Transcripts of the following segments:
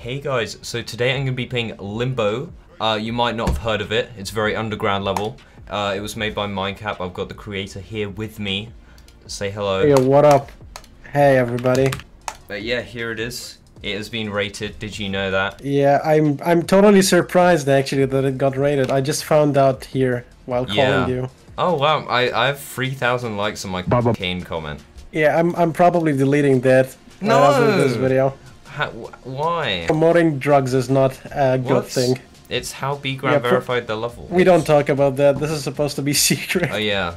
Hey guys, so today I'm going to be playing Limbo. You might not have heard of it, it's very underground level. It was made by Mindcap. I've got the creator here with me. Say hello. Hey, what up? Hey everybody. But yeah, here it is. It has been rated, did you know that? Yeah, I'm totally surprised actually that it got rated. I just found out here while calling you. Oh wow, I have 3,000 likes on my cane comment. Yeah, I'm probably deleting that. No! After this video. Why? Promoting drugs is not a good thing. It's how BGram verified the level. We don't talk about that. This is supposed to be secret. Oh yeah.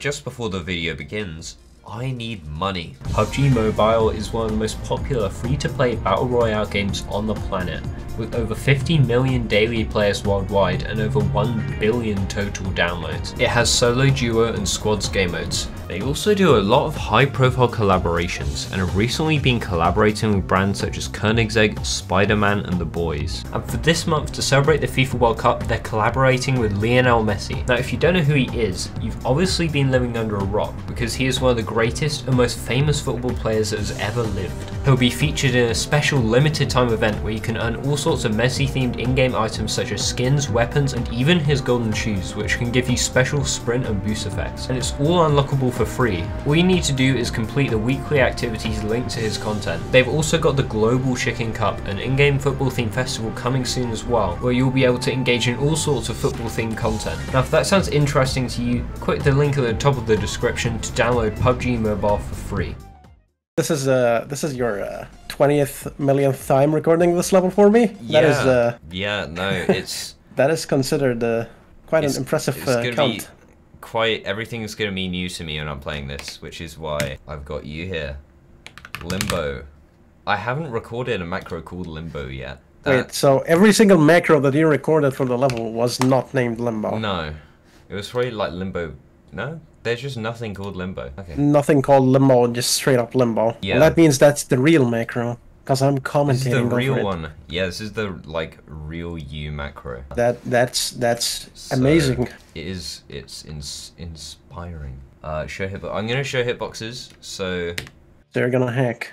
Just before the video begins, I need money. PUBG Mobile is one of the most popular free-to-play battle royale games on the planet, with over 50 million daily players worldwide and over 1 billion total downloads. It has solo, duo, and squads game modes. They also do a lot of high-profile collaborations and have recently been collaborating with brands such as Koenigsegg, Spider Man, and The Boys. And for this month, to celebrate the FIFA World Cup, they're collaborating with Lionel Messi. Now, if you don't know who he is, you've obviously been living under a rock, because he is one of the greatest and most famous football players that has ever lived. He'll be featured in a special limited time event where you can earn all sorts of Messi themed in-game items such as skins, weapons, and even his golden shoes, which can give you special sprint and boost effects. And it's all unlockable for free. All you need to do is complete the weekly activities linked to his content. They've also got the Global Chicken Cup, an in-game football themed festival coming soon as well, where you'll be able to engage in all sorts of football themed content. Now if that sounds interesting to you, click the link at the top of the description to download PUBG Mobile for free. This is your 20th millionth time recording this level for me. Yeah. That is yeah, no, it's that is considered quite an impressive count. Quite everything is going to be new to me when I'm playing this, which is why I've got you here. Limbo. I haven't recorded a macro called Limbo yet. Wait, so every single macro that you recorded for the level was not named Limbo? No, it was probably like Limbo. No, there's just nothing called Limbo. Okay. Nothing called Limbo, just straight up Limbo. Yeah. Well, that means that's the real macro, because I'm commentating over it. This is the real one. Yeah, this is the like real you macro. That's so amazing. It is. It's inspiring. Show hitbox. I'm gonna show hitboxes. So they're gonna hack.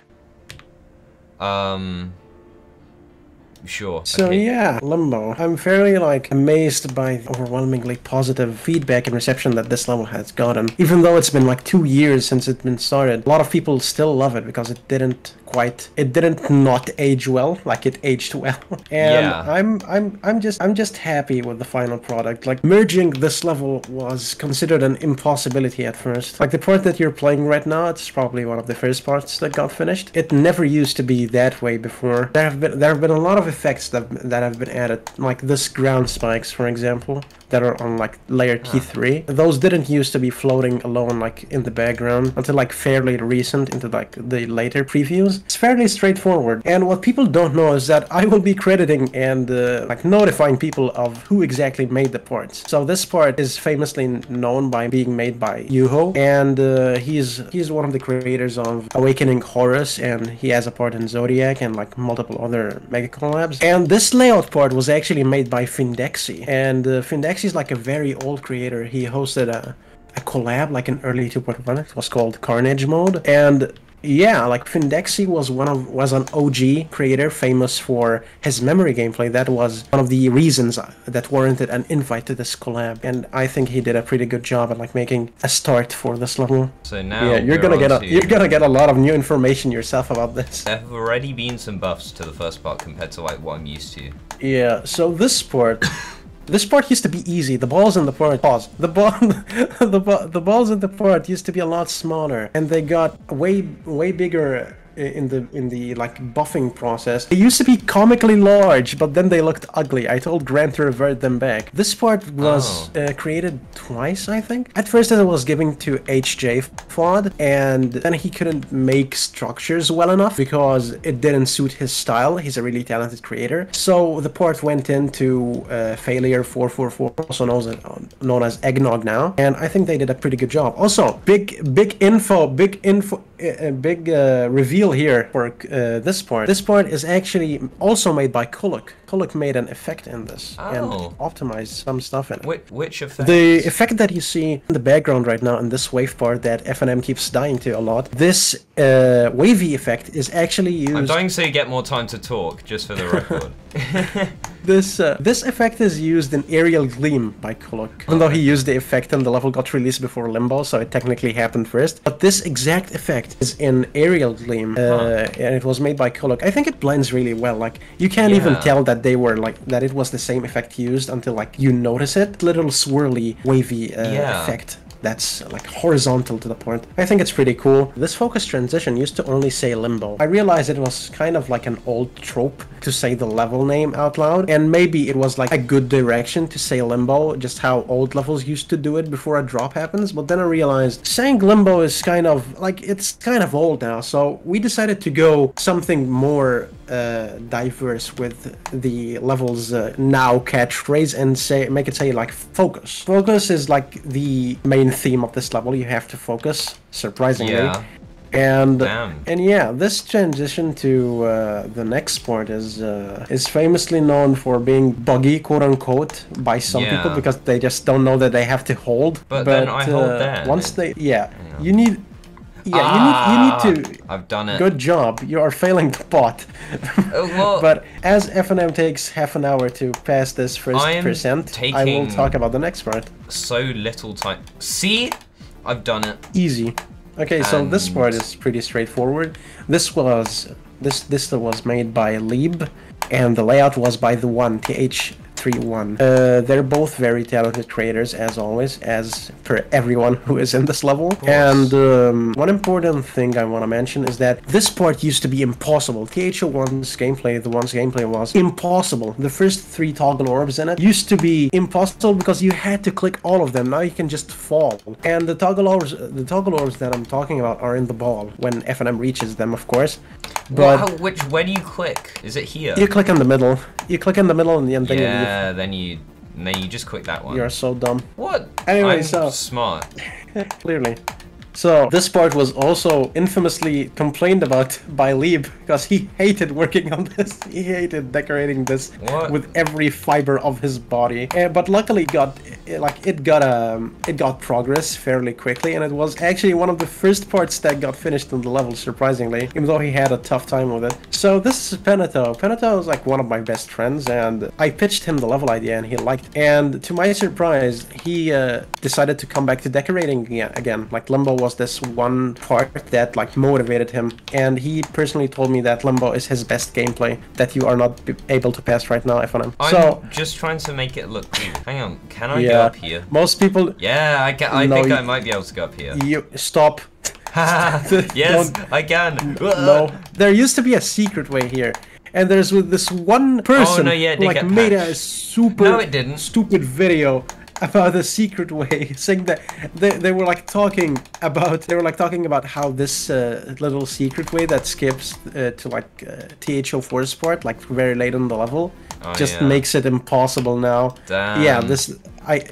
Sure. So okay. Yeah, Limbo. I'm fairly like amazed by the overwhelmingly positive feedback and reception that this level has gotten. Even though it's been like 2 years since it's been started, a lot of people still love it because it didn't quite, it didn't not age well, like it aged well. And yeah. I'm just happy with the final product. Like merging this level was considered an impossibility at first. Like the part that you're playing right now, it's probably one of the first parts that got finished. It never used to be that way before. There have been a lot of effects that have been added, like this ground spikes, for example, that are on like layer T3. Those didn't used to be floating alone like in the background until like fairly recent, into like the later previews. It's fairly straightforward, and what people don't know is that I will be crediting and like notifying people of who exactly made the parts. So this part is famously known by being made by Yuho, and he's one of the creators of Awakening Horus, and he has a part in Zodiac and like multiple other mega collabs. And this layout part was actually made by Findexi, and Findexi is like a very old creator. He hosted a collab like in early 2.1. It was called Carnage Mode, and yeah, like Findexi was an OG creator famous for his memory gameplay. That was one of the reasons that warranted an invite to this collab, and I think he did a pretty good job at like making a start for this level. So now yeah, you're gonna get a lot of new information yourself about this. There have already been some buffs to the first part compared to like what I'm used to. Yeah, so this part. This part used to be easy. The balls in the part, the balls in the part used to be a lot smaller, and they got way bigger in the like buffing process. They used to be comically large, but then they looked ugly. I told Graham to revert them back. This part was created twice, I think. At first it was given to HJ Fod, and then he couldn't make structures well enough because it didn't suit his style. He's a really talented creator. So the part went into Failure 444, also known as Eggnog now, and I think they did a pretty good job. Also, big reveal here for this part. This part is actually also made by Kuluc. Kuluc made an effect in this and optimized some stuff in it. Which effect? The effect that you see in the background right now in this wave part that FNM keeps dying to a lot. This wavy effect is actually used... I'm dying so you get more time to talk, just for the record. This effect is used in Aerial Gleam by Kuluc. Even though he used the effect and the level got released before Limbo, so it technically happened first. But this exact effect is in Aerial Gleam, and it was made by Kuluc. I think it blends really well. Like you can't even tell that they were like that. It was the same effect used until like you notice it. Little swirly, wavy effect. That's like horizontal to the point. I think it's pretty cool. This focus transition used to only say Limbo. I realized it was kind of like an old trope to say the level name out loud, and maybe it was like a good direction to say Limbo, just how old levels used to do it before a drop happens. But then I realized saying Limbo is kind of like, it's kind of old now, so we decided to go something more diverse with the levels now catchphrase and say, make it say like focus. Focus is like the main theme of this level. You have to focus, surprisingly. And yeah, this transition to the next part is famously known for being buggy, quote unquote, by some people, because they just don't know that they have to hold. But then I hold that. Once they, you need. You need to... I've done it. Good job. You are failing the bot. But as FNM takes half an hour to pass this first percent, I will talk about the next part. So little time. See? I've done it. Easy. Okay, and... so this part is pretty straightforward. This was made by Lieb, and the layout was by The One, TH31. They're both very talented creators, as always, as per everyone who is in this level. And one important thing I want to mention is that this part used to be impossible. TH01's gameplay, The One's gameplay, was impossible. The first 3 toggle orbs in it used to be impossible because you had to click all of them. Now you can just fall. And the toggle orbs that I'm talking about are in the ball when FNM reaches them, of course. But where do you click? Is it here? You click in the middle. You click in the middle and then you leave. Then you just click that one. You're so dumb. What? Anyway, I'm so smart. Clearly. So this part was also infamously complained about by Lieb because he hated working on this. He hated decorating this with every fiber of his body. But luckily, it got progress fairly quickly, and it was actually one of the first parts that got finished in the level, surprisingly, even though he had a tough time with it. So this is Penato. Penato is like one of my best friends, and I pitched him the level idea, and he liked it. And to my surprise, he decided to come back to decorating again, like Limbo was this one part that like motivated him, and he personally told me that Limbo is his best gameplay that you are not able to pass right now, FNM. I'm just trying to make it look good. Hang on, can I go up here? Most people... Yeah, I think I might be able to go up here. You... Stop. Yes, I can. No. There used to be a secret way here. And there's with this one person who like made a super stupid video about the secret way, saying that they were like talking about how this little secret way that skips to like TH04's part, like very late on the level, makes it impossible now. Damn. Yeah,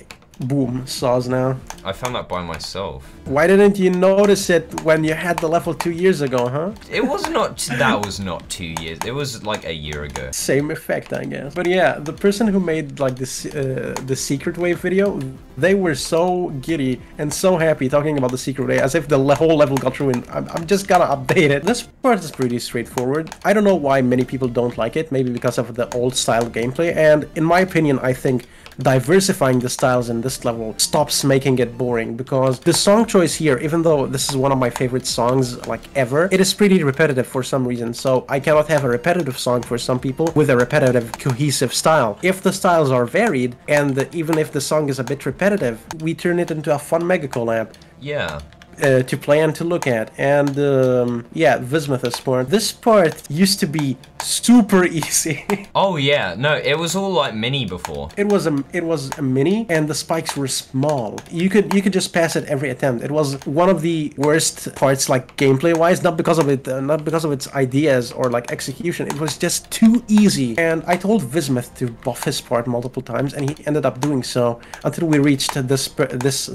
saws now. I found that by myself. Why didn't you notice it when you had the level 2 years ago, huh? It was not, that was not 2 years. It was like a year ago. Same effect, I guess. But yeah, the person who made like this, the secret wave video, they were so giddy and so happy talking about the secret wave as if the whole level got ruined. I'm just gonna update it. This part is pretty straightforward. I don't know why many people don't like it, maybe because of the old style gameplay. And in my opinion, I think diversifying the styles in this level stops making it boring, because the song choice here, even though this is one of my favorite songs like ever, it is pretty repetitive for some reason. So I cannot have a repetitive song for some people with a repetitive cohesive style. If the styles are varied, and even if the song is a bit repetitive, we turn it into a fun mega collab. Yeah. To play and to look at. And yeah, Bismuth's part. This part used to be super easy. Oh yeah, no, it was all like mini before. It was a mini, and the spikes were small. You could just pass it every attempt. It was one of the worst parts, like gameplay wise, not because of it, not because of its ideas or like execution. It was just too easy. And I told Bismuth to buff his part multiple times, and he ended up doing so until we reached this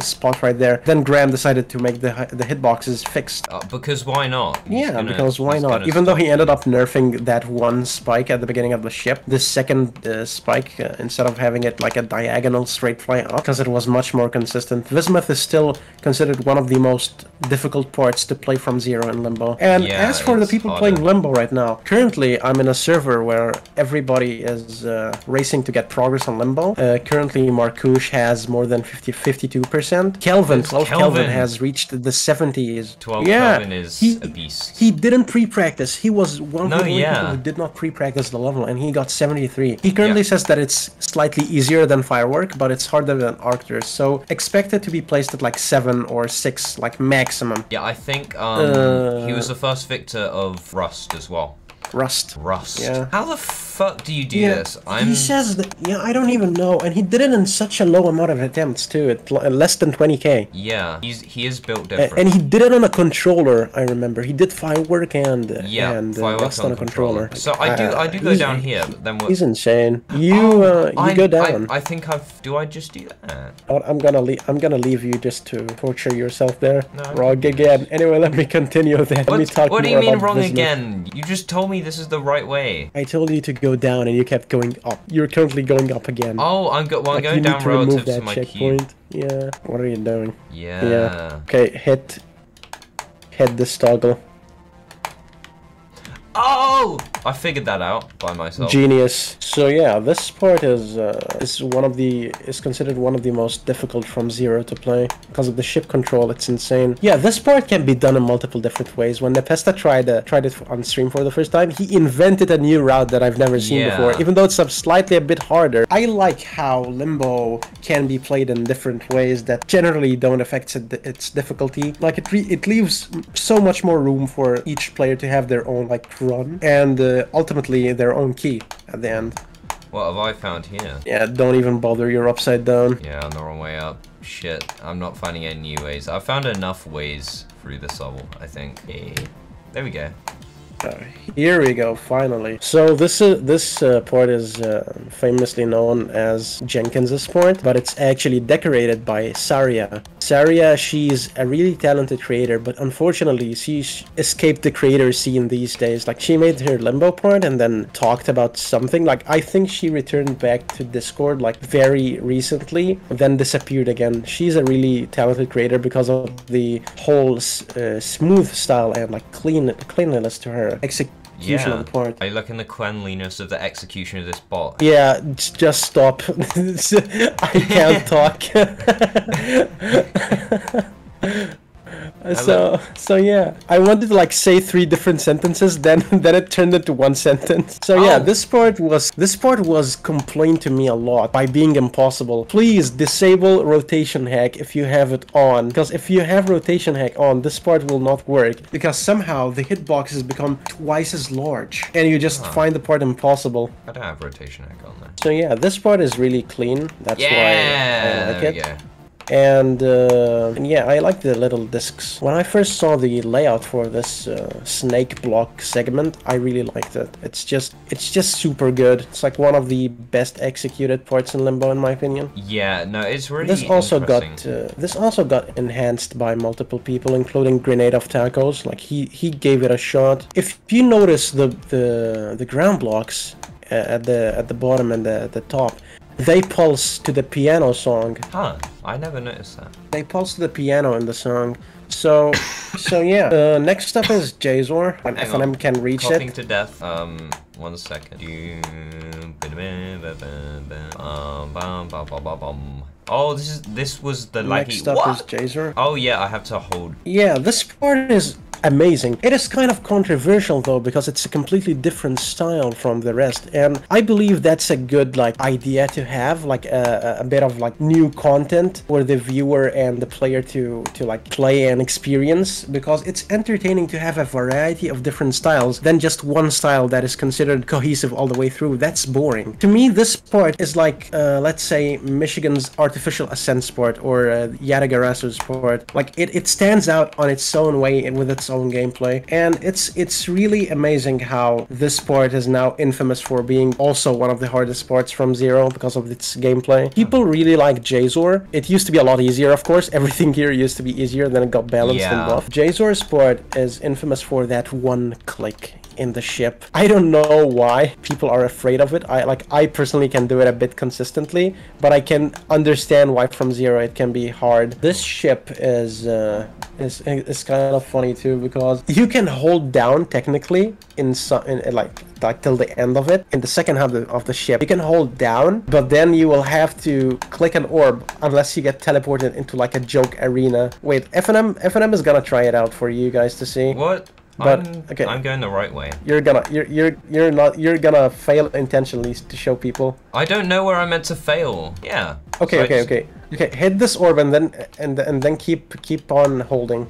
spot right there. Then Graham decided to make the the hitbox is fixed. Because why not? Because why not? Even though he ended up nerfing that one spike at the beginning of the ship, this second spike, instead of having it like a diagonal straight fly up, because it was much more consistent. Bismuth is still considered one of the most difficult parts to play from zero in Limbo. And as for the people playing Limbo right now, currently I'm in a server where everybody is racing to get progress on Limbo. Currently Marcouche has more than 52%. Kelvin has reached the 70s. 12 Kelvin is a beast. He didn't pre-practice. He was one of the people who did not pre-practice the level, and he got 73. He currently says that it's slightly easier than Firework, but it's harder than Arcturus. So expect it to be placed at like 7 or 6, like maximum. Yeah, I think he was the first victor of Rust as well. Rust. Yeah. How the fuck do you do this? He says that, I don't even know, and he did it in such a low amount of attempts too, less than 20k. Yeah, he is built different. And he did it on a controller, I remember. He did Firework and Rust on a controller. So I do go down here, but then what? He's insane. You go down. I think I just do that? I'm gonna leave you just to torture yourself there. No, wrong again. Anyway, let me continue then. Let me talk more about Bismuth. What do you mean wrong again? You just told me this is the right way. I told you to go down and you kept going up. You're currently going up again. Oh, I'm going down relative to my checkpoint. Yeah. What are you doing? Yeah. Okay, hit this toggle. Oh! I figured that out by myself. Genius. So yeah, this part is considered one of the most difficult from zero to play because of the ship control. It's insane. Yeah, this part can be done in multiple different ways. When Nepesta tried it on stream for the first time, he invented a new route that I've never seen before. Even though it's slightly a bit harder. I like how Limbo can be played in different ways that generally don't affect its difficulty. Like it leaves so much more room for each player to have their own like run and ultimately their own key at the end. What have I found here? Yeah, don't even bother, you're upside down. Yeah, I'm the wrong way up. Shit, I'm not finding any new ways. I've found enough ways through this level, I think. Hey. There we go. Here we go, finally. So this part is famously known as Jenkins's part, but it's actually decorated by Saria. Saria, she's a really talented creator, but unfortunately she escaped the creator scene these days. Like, she made her Limbo part and then talked about something. Like, I think she returned back to Discord like very recently, then disappeared again. She's a really talented creator because of the whole smooth style and like cleanliness to her execution of the part. I look in the cleanliness of the execution of this bot. Yeah, just stop. I can't talk. So yeah, I wanted to like say 3 different sentences, then it turned into one sentence. So yeah, this part was complained to me a lot by being impossible. Please disable rotation hack if you have it on, because if you have rotation hack on, this part will not work because somehow the hitboxes become twice as large and you just find the part impossible. I don't have rotation hack on there. So yeah, this part is really clean. That's why I like it. And yeah, I like the little discs. When I first saw the layout for this snake block segment, I really liked it. It's just super good. It's like one of the best executed parts in Limbo, in my opinion. Yeah, no, it's really interesting. This also got enhanced by multiple people, including Grenade of Tacos. Like he gave it a shot. If you notice the ground blocks at the bottom and the top, they pulse to the piano song. Huh, I never noticed that. They pulse to the piano in the song. So yeah. Next up is Jeyzor. When FNM can reach it. Coughing to death. 1 second. Oh, this was the laggy. Next up is Jeyzor. Oh yeah, I have to hold. Yeah, this part is amazing. It is kind of controversial though, because it's a completely different style from the rest, and I believe that's a good like idea to have, like a bit of like new content for the viewer and the player to like play and experience, because it's entertaining to have a variety of different styles than just one style that is considered cohesive all the way through. That's boring. To me, this part is like let's say Michigan's Artificial Ascent part or Yadagarasu's part. Like it stands out on its own way and with its its own gameplay, and it's really amazing how this sport is now infamous for being also one of the hardest sports from Zero because of its gameplay. People really like Jeyzor. It used to be a lot easier, of course. Everything here used to be easier, then it got balanced and buffed. Jeyzor sport is infamous for that one click in the ship. I don't know why people are afraid of it. I personally can do it a bit consistently, but I can understand why from Zero it can be hard. This ship is kind of funny too, because you can hold down technically in like till the end of it. In the second half of the ship, you can hold down, but then you will have to click an orb unless you get teleported into like a joke arena. Wait, FNM is gonna try it out for you guys to see. What? But I'm going the right way. You're gonna fail intentionally to show people. I don't know where I'm meant to fail. Yeah. Okay, so okay. Hit this orb and then keep on holding.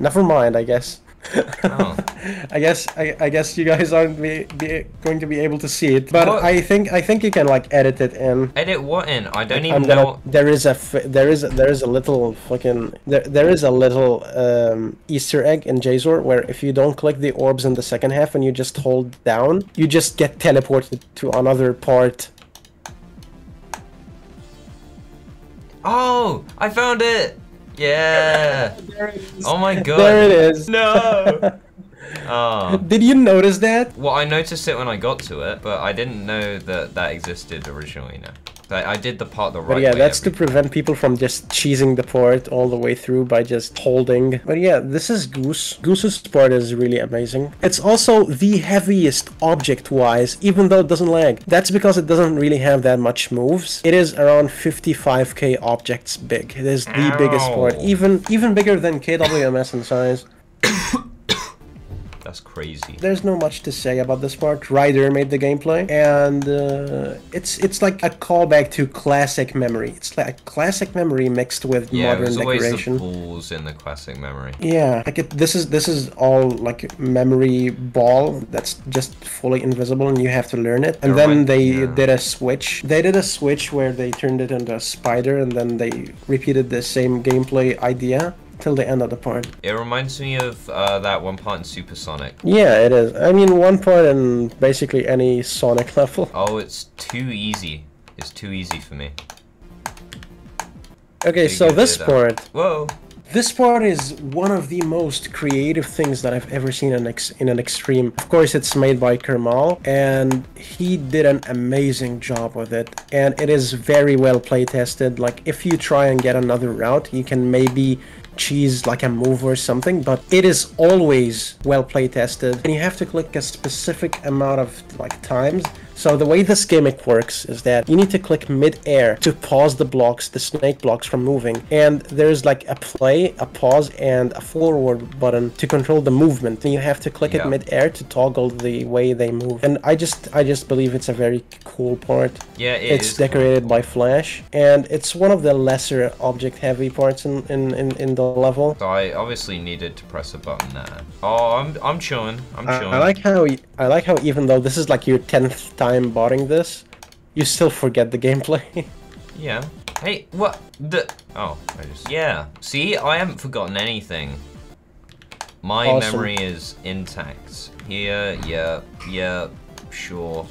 Never mind, I guess. Oh. I guess you guys aren't going to be able to see it, but what? I think you can like edit it in. Edit what in? I don't even know. There is a little fucking there is a little Easter egg in Jeyzor where if you don't click the orbs in the second half and you just hold down, you just get teleported to another part. Oh, I found it. Yeah! There it is. Oh my god. There it is. No! Oh. Did you notice that? Well, I noticed it when I got to it, but I didn't know that that existed originally, no. I did the part the right way. But yeah, that's to prevent people from just cheesing the port all the way through by just holding. But yeah, this is Goose. Goose's port is really amazing. It's also the heaviest object-wise, even though it doesn't lag. That's because it doesn't really have that much moves. It is around 55k objects big. It is the biggest port, even bigger than KWMS in size. That's crazy. There's not much to say about this part. Ryder made the gameplay, and it's like a callback to classic memory. It's like classic memory mixed with modern decoration. Yeah, there's always the balls in the classic memory. Yeah, like this is all like memory ball that's just fully invisible, and you have to learn it. And then they did a switch. They did a switch where they turned it into a spider, and then they repeated the same gameplay idea till the end of the part. It reminds me of that one part in Super Sonic. Yeah, it is. I mean, one part in basically any Sonic level. Oh, it's too easy. It's too easy for me. Okay, so this part. Whoa. This part is one of the most creative things that I've ever seen in an extreme. Of course, it's made by Kermal, and he did an amazing job with it. And it is very well playtested. Like, if you try and get another route, you can maybe cheese like a move or something, but it is always well playtested. And you have to click a specific amount of like times. So the way this gimmick works is that you need to click mid-air to pause the blocks, the snake blocks from moving. And there's like a play, a pause, and a forward button to control the movement. And you have to click it mid-air to toggle the way they move. And I just believe it's a very cool part. Yeah, it's decorated by Flash, and it's one of the lesser object-heavy parts in the level. So I obviously needed to press a button there. Oh, I'm chilling. I'm chilling. I like how even though this is like your 10th time botting this, you still forget the gameplay. Yeah. Hey, what the? Oh, I just. Yeah. See, I haven't forgotten anything. My memory is intact. Here, yeah, sure.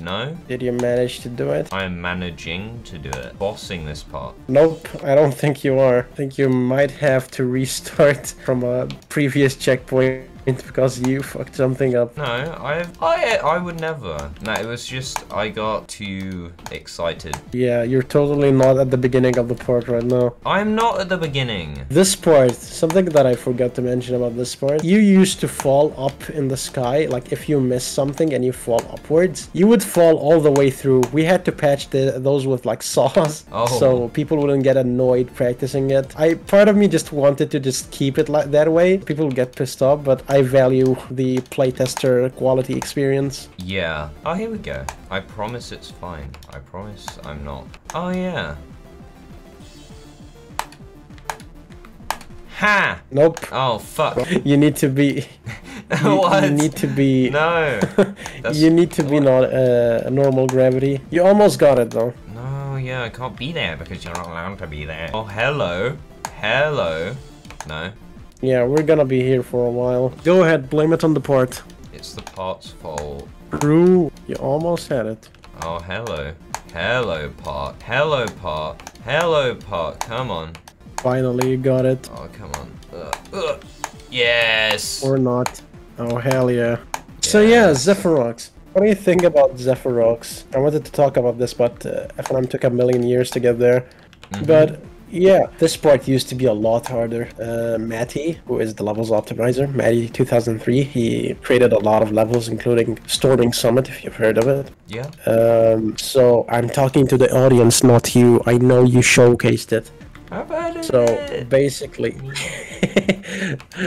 No? Did you manage to do it? I'm managing to do it. Bossing this part. Nope, I don't think you are. I think you might have to restart from a previous checkpoint. It's because you fucked something up. No, I would never. No, it was just I got too excited. Yeah, you're totally not at the beginning of the part right now. I'm not at the beginning. This part, something that I forgot to mention about this part, you used to fall up in the sky. Like if you miss something and you fall upwards, you would fall all the way through. We had to patch those with like saws, so people wouldn't get annoyed practicing it. Part of me just wanted to just keep it like that way. People would get pissed off, but I value the playtester quality experience. Yeah. Oh, here we go. I promise it's fine. I promise I'm not. Oh, yeah. Ha! Nope. Oh, fuck. You need to be... What? You need to be... No. You need to be not normal gravity. You almost got it, though. No, yeah, I can't be there because you're not allowed to be there. Oh, hello. Hello. No? Yeah, we're gonna be here for a while. Go ahead, blame it on the port. It's the port's fault. True, you almost had it. Oh, hello. Hello, port. Hello, port. Hello, port. Come on. Finally, you got it. Oh, come on. Yes! Or not. Oh, hell yeah. Yes. So yeah, Zephyrox. What do you think about Zephyrox? I wanted to talk about this, but FNM took a million years to get there. Mm-hmm. But yeah, this part used to be a lot harder. Maddie, who is the levels optimizer, Maddie 2003, he created a lot of levels, including Storming Summit, if you've heard of it. Yeah. So I'm talking to the audience, not you. I know you showcased it. How about it? So basically...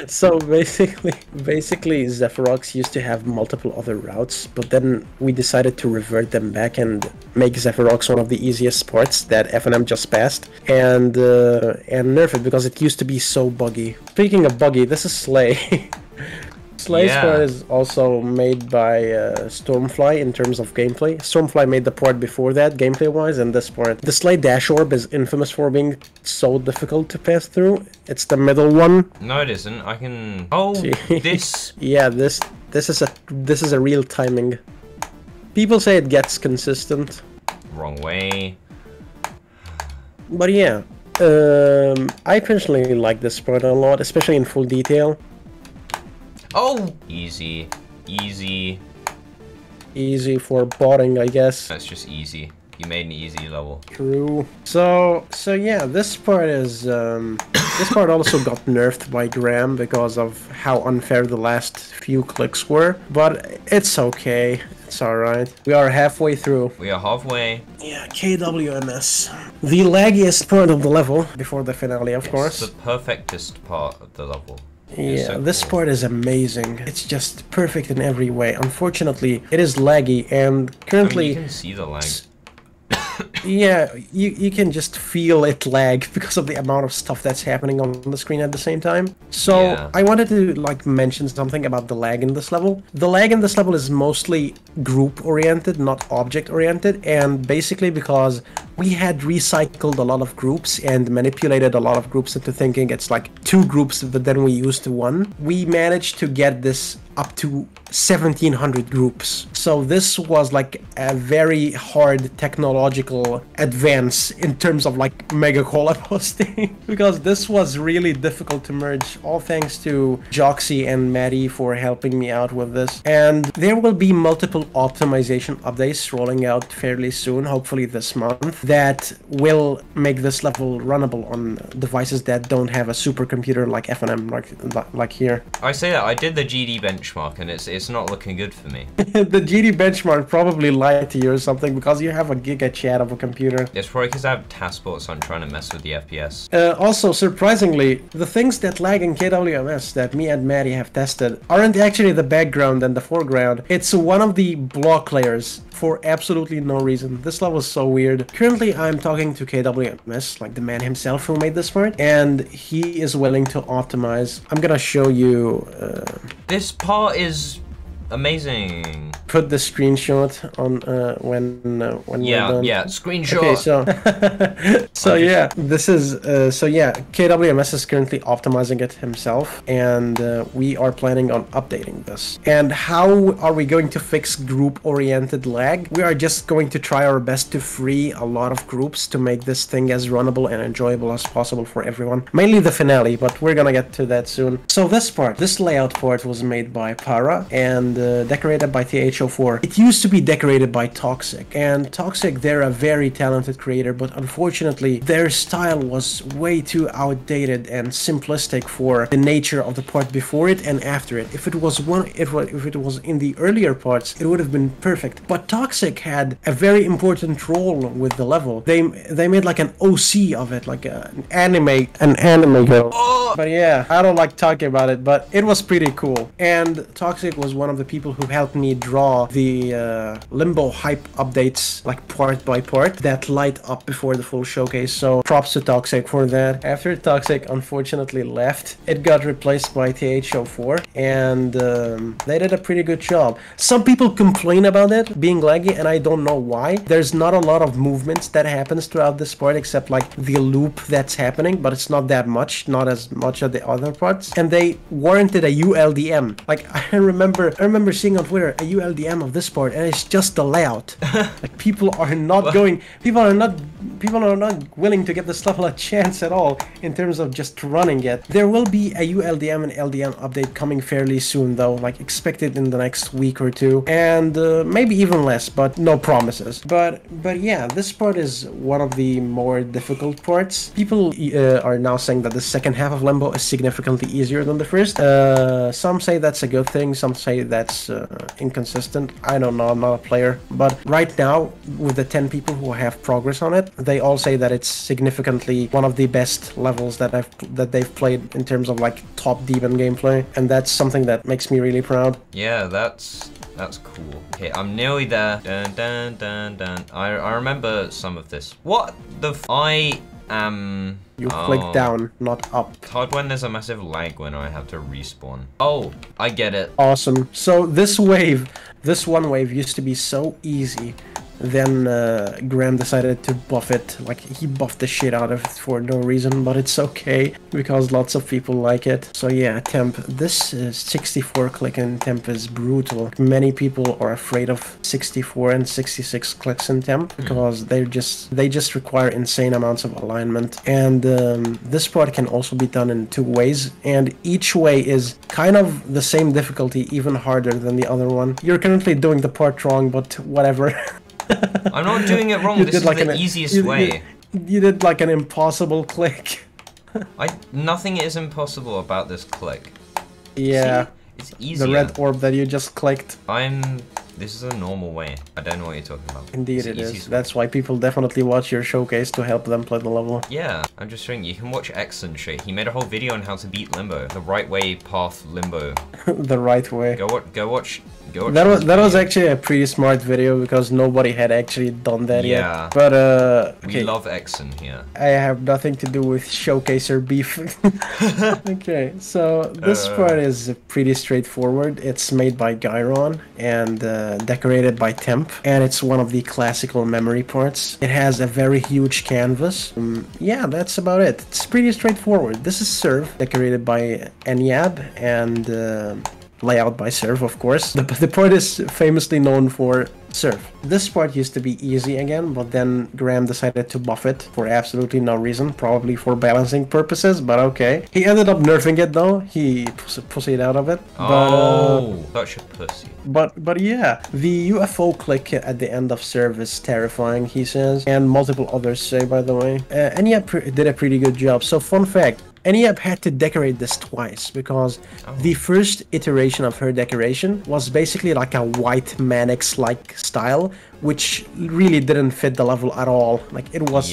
So basically Zephyrox used to have multiple other routes, but then we decided to revert them back and make Zephyrox one of the easiest ports that FNM just passed, and nerf it because it used to be so buggy. Speaking of buggy, this is Sleyy. Slay's port is also made by Stormfly in terms of gameplay. Stormfly made the port before that, gameplay-wise, and this port. The Sleyy Dash Orb is infamous for being so difficult to pass through. It's the middle one. No, it isn't. I can... Oh, this... Yeah, this is a real timing. People say it gets consistent. Wrong way. But yeah, I personally like this port a lot, especially in full detail. Oh! Easy. Easy. Easy for botting, I guess. That's just easy. You made an easy level. True. So yeah, this part is, this part also got nerfed by Graham because of how unfair the last few clicks were. But it's okay. It's alright. We are halfway through. We are halfway. Yeah, KWMS. The laggiest part of the level, before the finale, of course. It's the perfectest part of the level. Yeah, so this port is amazing. It's just perfect in every way. Unfortunately, it is laggy, and currently... I mean, you can see the lag. Yeah, you can just feel it lag because of the amount of stuff that's happening on the screen at the same time. So yeah. I wanted to mention something about the lag in this level. The lag in this level is mostly group-oriented, not object-oriented, and basically because we had recycled a lot of groups and manipulated a lot of groups into thinking it's like two groups, but then we used one. We managed to get this up to 1,700 groups. So this was like a very hard technological advance in terms of like mega collab hosting, because this was really difficult to merge, all thanks to Joxy and Maddie for helping me out with this. And there will be multiple optimization updates rolling out fairly soon, hopefully this month, that will make this level runnable on devices that don't have a supercomputer like FNM, like here. I say that, I did the GD bench. And it's not looking good for me. The GD benchmark probably lied to you or something, because you have a giga chat of a computer. It's probably because I have taskbots, so I'm trying to mess with the FPS. Also, surprisingly, the things that lag in KWMS that me and Maddie have tested aren't actually the background and the foreground. It's one of the block layers for absolutely no reason. This level is so weird. Currently, I'm talking to KWMS, like the man himself who made this part, and he is willing to optimize. I'm gonna show you... This part is amazing. Put the screenshot on when we're done. Yeah, screenshot. Okay, so yeah, this is KWMS is currently optimizing it himself, and we are planning on updating this. And how are we going to fix group-oriented lag? We are just going to try our best to free a lot of groups to make this thing as runnable and enjoyable as possible for everyone. Mainly the finale, but we're gonna get to that soon. So this part, this layout part, was made by Para and decorated by TH04. It used to be decorated by Toxic, and Toxic, they're a very talented creator, but unfortunately their style was way too outdated and simplistic for the nature of the part before it and after it. If it was in the earlier parts, it would have been perfect, but Toxic had a very important role with the level. They made like an OC of it, like an anime girl. Oh! But yeah, I don't like talking about it, but it was pretty cool, and Toxic was one of the people who helped me draw saw the Limbo hype updates like part by part that light up before the full showcase, so props to Toxic for that. After Toxic unfortunately left, it got replaced by THO4, and they did a pretty good job. Some people complain about it being laggy, and I don't know why. There's not a lot of movements that happens throughout this part except like the loop that's happening, but it's not that much, not as much as the other parts, and they warranted a ULDM. Like I remember seeing on Twitter a ULDM of this part, and it's just the layout. Like people are not willing to give this level a chance at all in terms of just running it. There will be a ULDM and LDM update coming fairly soon though, like expected in the next week or two, and maybe even less, but no promises. But yeah, this part is one of the more difficult parts. People are now saying that the second half of Limbo is significantly easier than the first. Some say that's a good thing, some say that's inconsistent. I don't know, I'm not a player, but right now with the 10 people who have progress on it, they all say that it's significantly one of the best levels that they've played in terms of like top demon gameplay, and that's something that makes me really proud. Yeah, that's cool. Okay, I'm nearly there. Dun, dun, dun, dun. I remember some of this. What the f— I am... You click down, not up. It's hard when there's a massive lag when I have to respawn. Oh, I get it. Awesome. So this wave, this one wave used to be so easy. Then Graham decided to buff it, like he buffed the shit out of it for no reason, but it's okay because lots of people like it. So yeah, Temp, this is 64 click in Temp is brutal. Many people are afraid of 64 and 66 clicks in Temp because they just require insane amounts of alignment, and this part can also be done in two ways, and each way is kind of the same difficulty, even harder than the other one. You're currently doing the part wrong, but whatever. I'm not doing it wrong, this is the easiest way. You did like an impossible click. Nothing is impossible about this click. Yeah. See? It's easier. The red orb that you just clicked. This is a normal way. I don't know what you're talking about. Indeed it is. That's why people definitely watch your showcase to help them play the level. Yeah, I'm just showing you. You can watch X and shit. He made a whole video on how to beat Limbo. The right way path Limbo. The right way. Go watch. That was actually a pretty smart video because nobody had actually done that yet. But okay. We love Exen here. I have nothing to do with showcaser beef. Okay, so this part is pretty straightforward. It's made by Gyron and decorated by Temp, and it's one of the classical memory parts. It has a very huge canvas. Yeah, that's about it. It's pretty straightforward. This is Serve, decorated by Enyab, and layout by Serve, of course. The part is famously known for Serve. This part used to be easy again, but then Graham decided to buff it for absolutely no reason, probably for balancing purposes, but okay. He ended up nerfing it though. He pussied out of it. Oh, such a pussy. But yeah, the UFO click at the end of Serve is terrifying, he says, and multiple others say, by the way. Enya did a pretty good job. So fun fact, Enya had to decorate this twice because the first iteration of her decoration was basically like a white Manix-like style, which really didn't fit the level at all. Like it was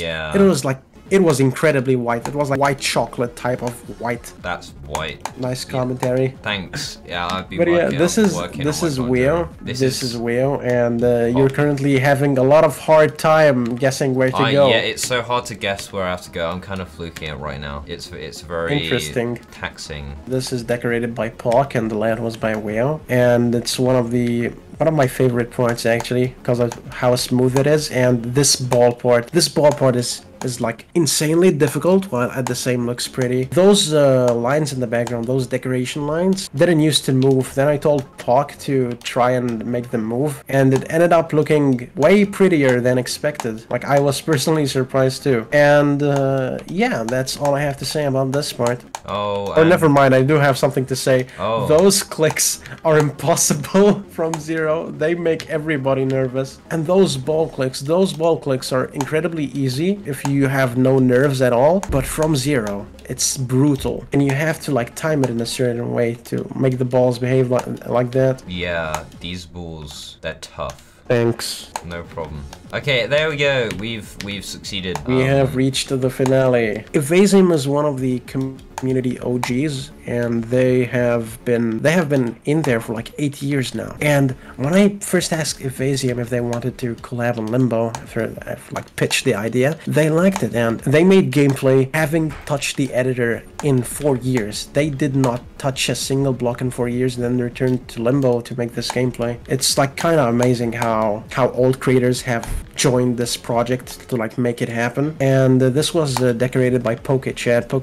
incredibly white. It was like white chocolate type of white. That's white. Nice commentary. Yeah. Thanks. Yeah, I'd be working. But yeah, this is Weo. This is Weo, and you're currently having a lot of hard time guessing where to go. Yeah, it's so hard to guess where I have to go. I'm kind of fluking it right now. It's very interesting, taxing. This is decorated by Pocke, and the layout was by Weo, and it's one of my favorite parts actually because of how smooth it is. And this ball part is like insanely difficult while at the same looks pretty. Those lines in the background, those decoration lines, didn't used to move. Then I told Pocke to try and make them move, and it ended up looking way prettier than expected. Like I was personally surprised too. And yeah, that's all I have to say about this part. Oh, never mind, I do have something to say. Oh. Those clicks are impossible from zero. They make everybody nervous. And those ball clicks are incredibly easy if you have no nerves at all, but from zero it's brutal, and you have to like time it in a certain way to make the balls behave like that. Yeah, these balls, they're tough. Thanks. No problem. Okay, there we go. We've succeeded. We have reached the finale. Evasium is one of the community OGs, and they have been in there for like 8 years now. And when I first asked Evasium if they wanted to collab on Limbo, after I've like pitched the idea, they liked it, and they made gameplay having touched the editor in 4 years. They did not touch a single block in 4 years, and then returned to Limbo to make this gameplay. It's like kind of amazing how old creators have joined this project to like make it happen. And this was decorated by Pocke.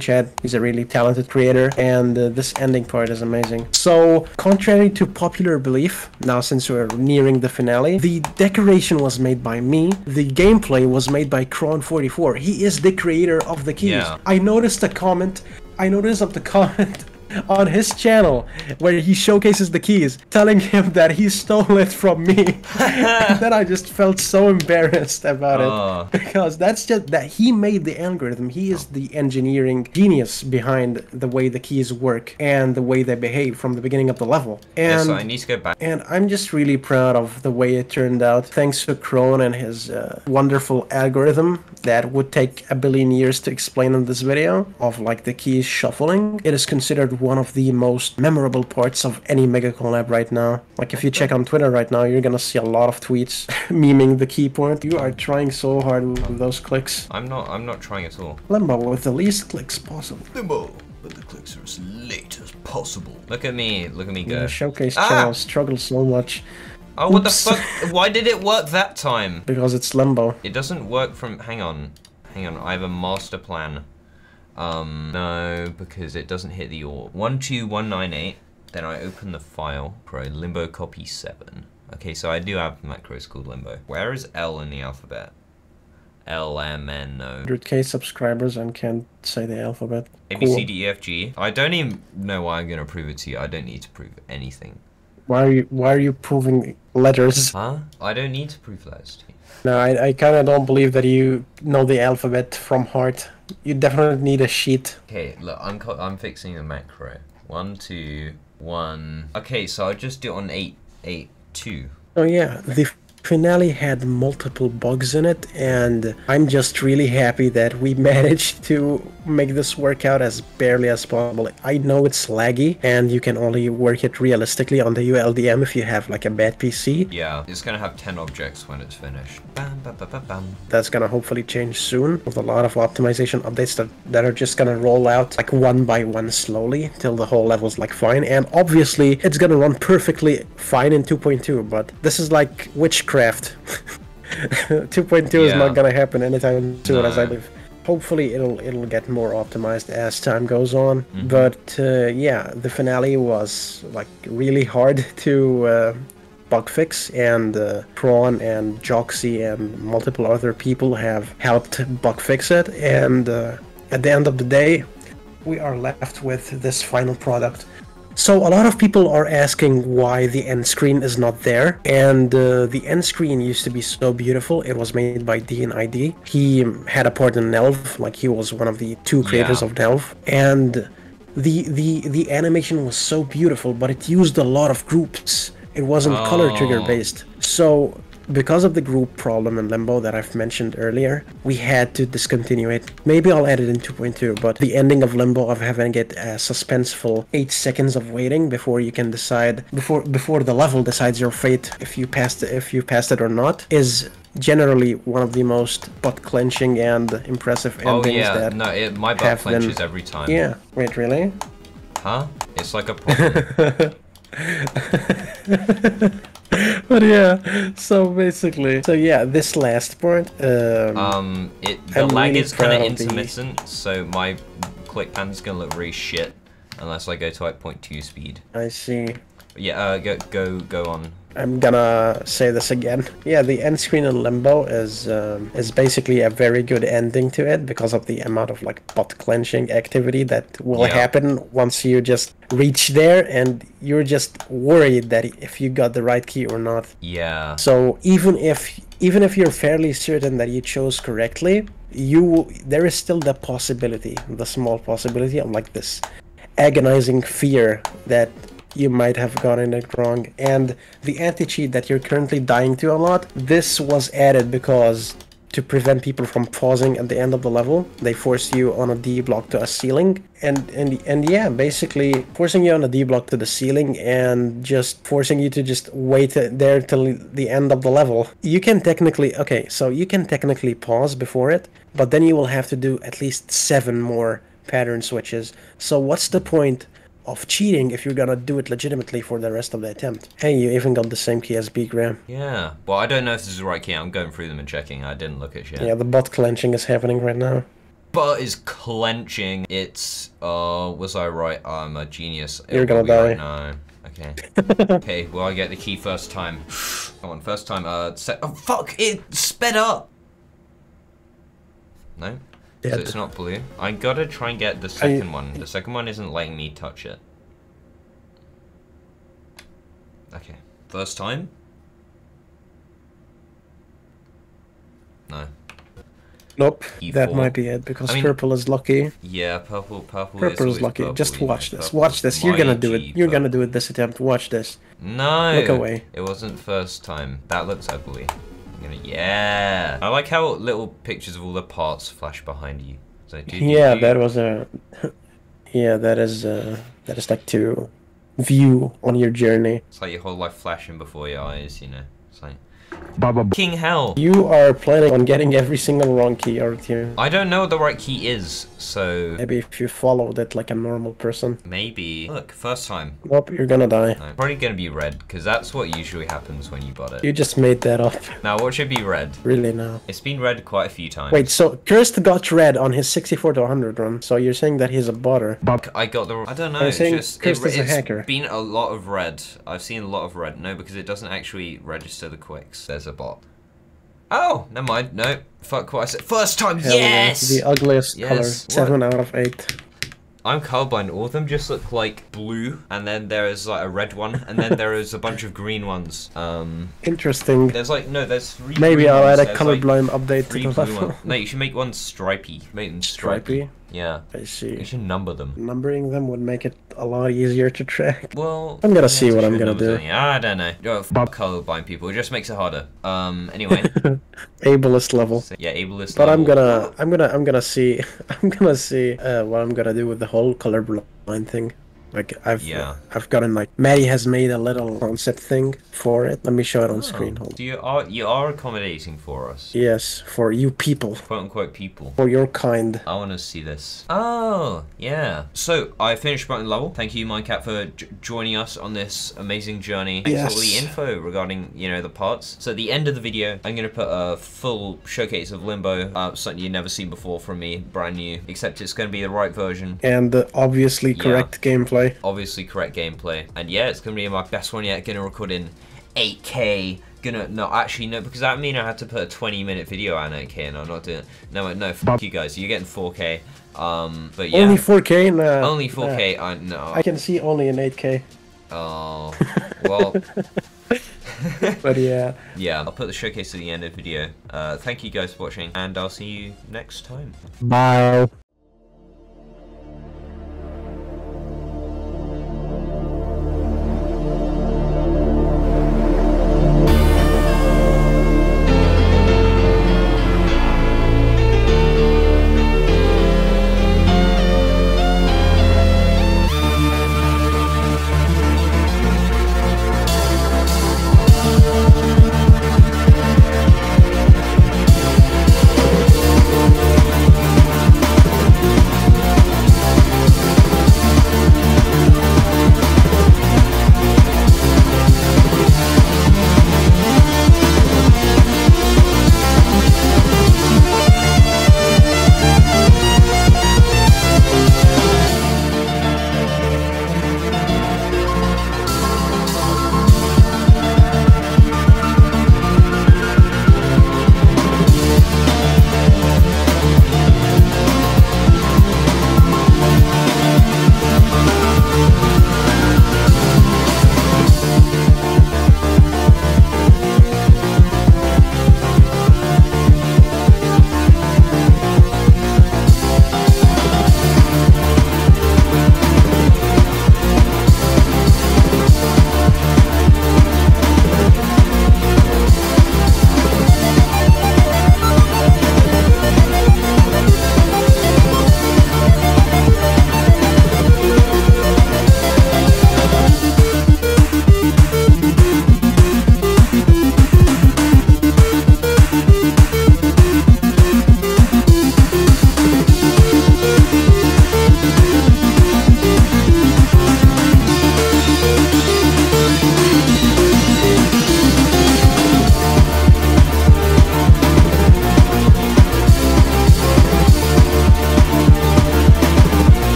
Chad is a really talented creator, and this ending part is amazing. So contrary to popular belief, now since we're nearing the finale, the decoration was made by me, the gameplay was made by Kron44. He is the creator of the keys. Yeah. I noticed up the comment on his channel where he showcases the keys, telling him that he stole it from me. And then I just felt so embarrassed about it, because that's just that he made the algorithm. He is the engineering genius behind the way the keys work and the way they behave from the beginning of the level. And yeah, so I need to go back, and I'm just really proud of the way it turned out, thanks to Kron and his wonderful algorithm that would take a billion years to explain in this video, of like the keys shuffling. It is considered one of the most memorable parts of any mega collab right now. Like if you check on Twitter right now, you're gonna see a lot of tweets memeing the key point. You are trying so hard with those clicks. I'm not trying at all. Limbo with the least clicks possible. Limbo, but the clicks are as late as possible. Look at me go. The showcase channel struggles so much. Oh, what Oops. The fuck? Why did it work that time? Because it's Limbo. It doesn't work from, hang on, I have a master plan. No, because it doesn't hit the AUR. 12198, then I open the file, pro Limbo copy 7. Okay, so I do have macros called Limbo. Where is L in the alphabet? LMN, no. 100k subscribers and can't say the alphabet. A, B, C, D, E, F, G. I don't even know why I'm gonna prove it to you. I don't need to prove anything. Why are you proving letters? Huh? I don't need to prove letters to you. No, I kinda don't believe that you know the alphabet from heart. You definitely need a sheet. Okay, look, I'm fixing the macro. 1, 2, 1. Okay, so I'll just do it on 8, 8, 2. Oh yeah, the finale had multiple bugs in it, and I'm just really happy that we managed to make this work out as barely as possible. I know it's laggy, and you can only work it realistically on the ULDM if you have like a bad PC. Yeah, it's gonna have 10 objects when it's finished. Bam, bam, bam, bam, bam. That's gonna hopefully change soon, with a lot of optimization updates that are just gonna roll out like one by one slowly till the whole level's like fine. And obviously it's gonna run perfectly fine in 2.2, but this is like witchcraft. 2.2 is not gonna happen anytime soon, as I believe. Hopefully it'll get more optimized as time goes on. But yeah, the finale was like really hard to bug fix, and Kron and Joxy and multiple other people have helped bug fix it, and at the end of the day we are left with this final product. So a lot of people are asking why the end screen is not there, and the end screen used to be so beautiful. It was made by D&ID. He had a part in Nelf, like he was one of the two creators of Nelf, and the animation was so beautiful, but it used a lot of groups. It wasn't color trigger based. So because of the group problem in Limbo that I've mentioned earlier, we had to discontinue it. Maybe I'll add it in 2.2, but the ending of Limbo, of having it a suspenseful 8 seconds of waiting before you can decide, before the level decides your fate, if you passed it or not, is generally one of the most butt-clenching and impressive endings. My butt clenches every time. Yeah. Wait, really? Huh? It's like a problem. But yeah, so this last part, the lag is kind of intermittent, so my click pan's gonna look really shit unless I go to like 0.2 speed. I see. Yeah, go on. I'm gonna say this again. Yeah, the end screen in Limbo is basically a very good ending to it because of the amount of like butt clenching activity that will happen once you just reach there, and you're just worried that if you got the right key or not. Yeah. So even if you're fairly certain that you chose correctly, there is still the possibility, the small possibility of like this agonizing fear that you might have gotten it wrong. And the anti-cheat that you're currently dying to a lot, this was added because to prevent people from pausing at the end of the level, they forced you on a D block to a ceiling, and yeah, basically forcing you on a D block to the ceiling and just forcing you to just wait there till the end of the level. You can technically, okay, so you can technically pause before it, but then you will have to do at least 7 more pattern switches. So what's the point of cheating if you're gonna do it legitimately for the rest of the attempt? Hey, you even got the same key as B, Graham. Yeah, well, I don't know if this is the right key. I'm going through them and checking. I didn't look at shit. Yeah, the butt clenching is happening right now. Butt is clenching. It's, was I right? I'm a genius. You're gonna die. No. Okay. Okay, well, I get the key first time. Come on, first time. Oh, fuck! It sped up! No? Dead. So it's not blue. I gotta try and get the second one. The second one isn't letting me touch it. Okay. First time? No. Nope. E4. That might be it, because I mean, purple is lucky. Yeah, purple is lucky. Purple, just watch this. Watch this. You're gonna do it. You're gonna do it this attempt. Watch this. No! Look away. It wasn't first time. That looks ugly. Yeah, I like how little pictures of all the parts flash behind you. So, yeah, that was a. Yeah, that is like to view on your journey. It's like your whole life flashing before your eyes, you know. It's like fucking hell. You are planning on getting every single wrong key, aren't you? I don't know what the right key is, so maybe if you followed it like a normal person. Maybe. Look, first time. Nope, you're gonna die. No, probably gonna be red, because that's what usually happens when you bot it. You just made that up. Now what should be red? Really now. It's been red quite a few times. Wait, so Cursed got red on his 64 to 100 run, so you're saying that he's a botter. I got the. I don't know. It's just Cursed is a hacker. It's been a lot of red. I've seen a lot of red. No, because it doesn't actually register the quicks. There's a bot. Oh, never mind. No, fuck what I said. First time, yes! The ugliest color. 7 out of 8. I'm colorblind. All of them just look like blue, and then there is like a red one, and then there is a bunch of green ones. Interesting. There's like there's 3. Maybe I'll add a colorblind update to the platform. No, you should make one stripy. Make them stripy. Yeah. I see. You should number them. Numbering them would make it a lot easier to track. Well, I'm gonna see what I'm gonna do. I don't know. Colorblind people. It just makes it harder. Anyway. Ableist level. So, yeah, ableist level. But I'm gonna see what I'm gonna do with the whole colorblind thing. Like I've gotten like Maddie has made a little concept thing for it. Let me show it on screen. Hold on. So you are accommodating for us. Yes, for you people. Quote unquote people. For your kind. I want to see this. Oh yeah. So I finished my level. Thank you, Mindcap, for joining us on this amazing journey. Thanks for all the info regarding the parts. So at the end of the video, I'm gonna put a full showcase of Limbo, something you've never seen before from me, brand new. Except it's gonna be the right version and the obviously correct gameplay. Obviously correct gameplay, and yeah, it's gonna be my best one yet. Gonna record in 8K. No, because that mean I have to put a 20-minute video on 8K, and I'm not doing it. No, fuck you guys. You're getting 4K. But yeah, only 4K. Nah, only 4K. Nah. No, I can see only in 8K. Oh, well. But yeah. Yeah, I'll put the showcase at the end of the video. Thank you guys for watching, and I'll see you next time. Bye.